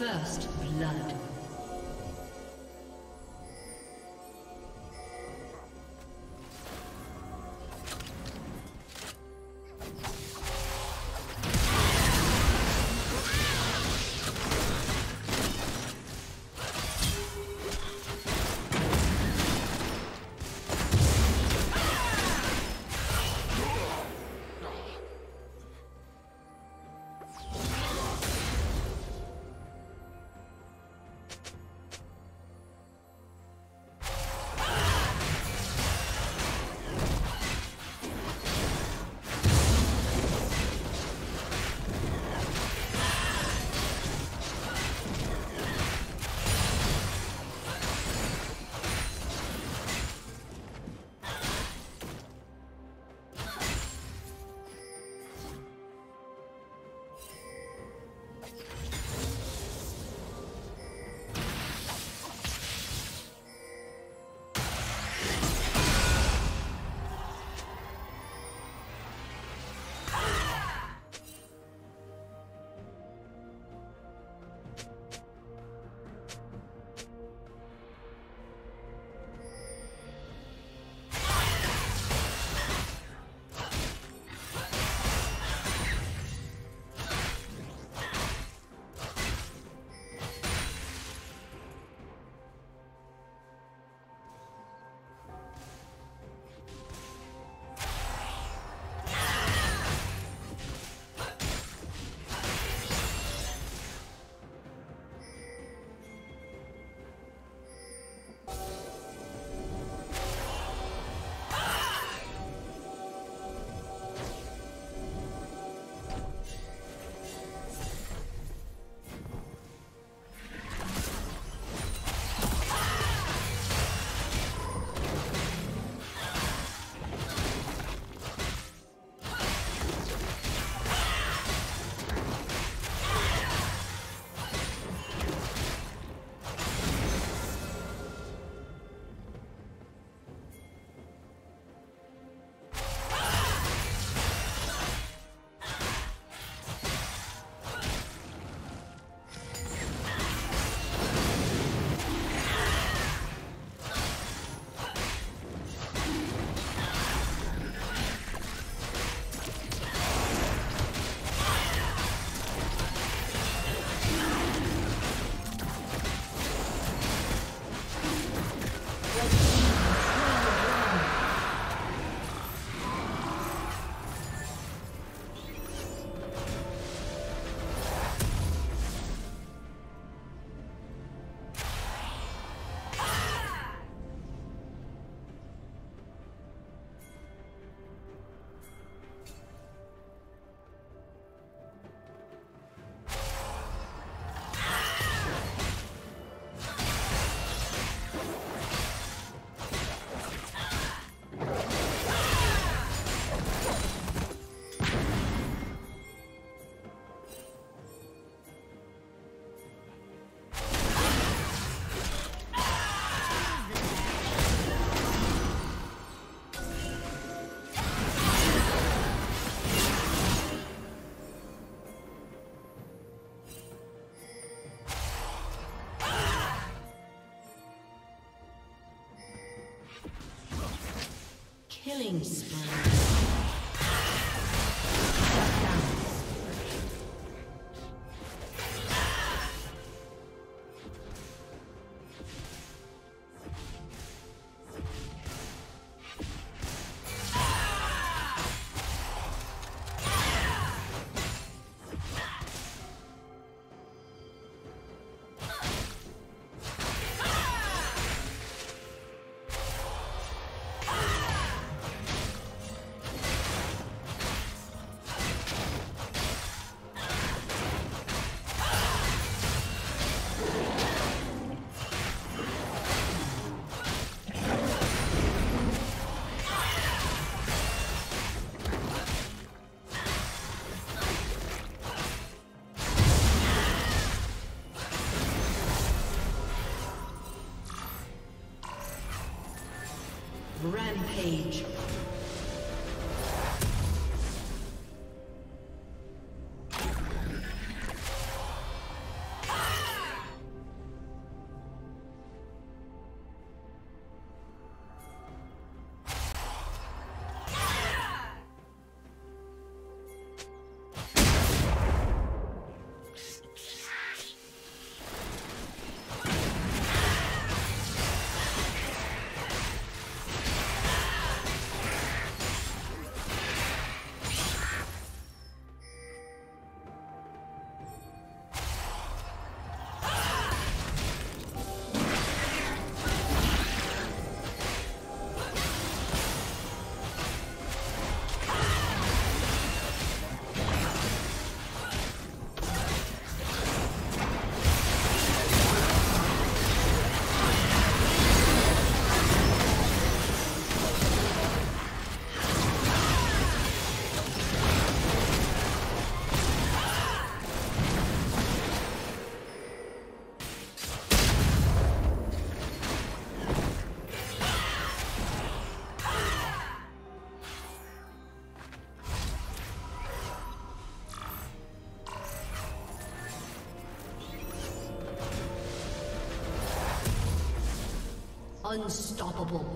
First blood. Killing spree. Rampage. Unstoppable.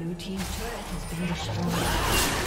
Blue team's turret has been destroyed.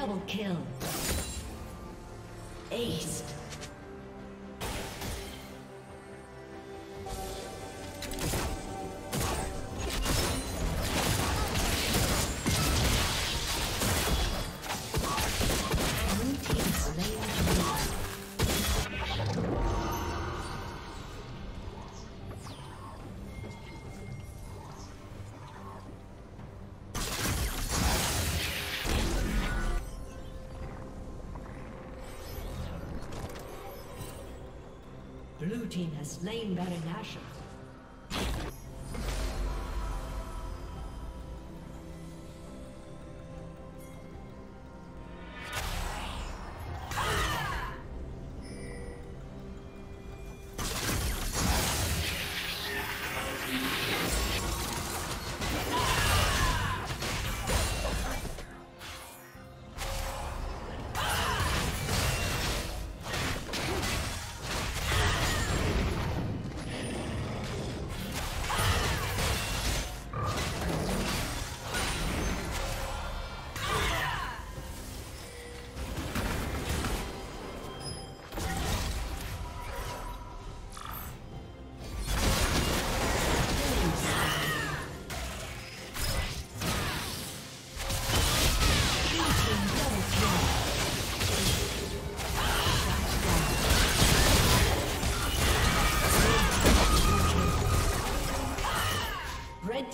Double kill. Ace. Blue team has slain Berenasher.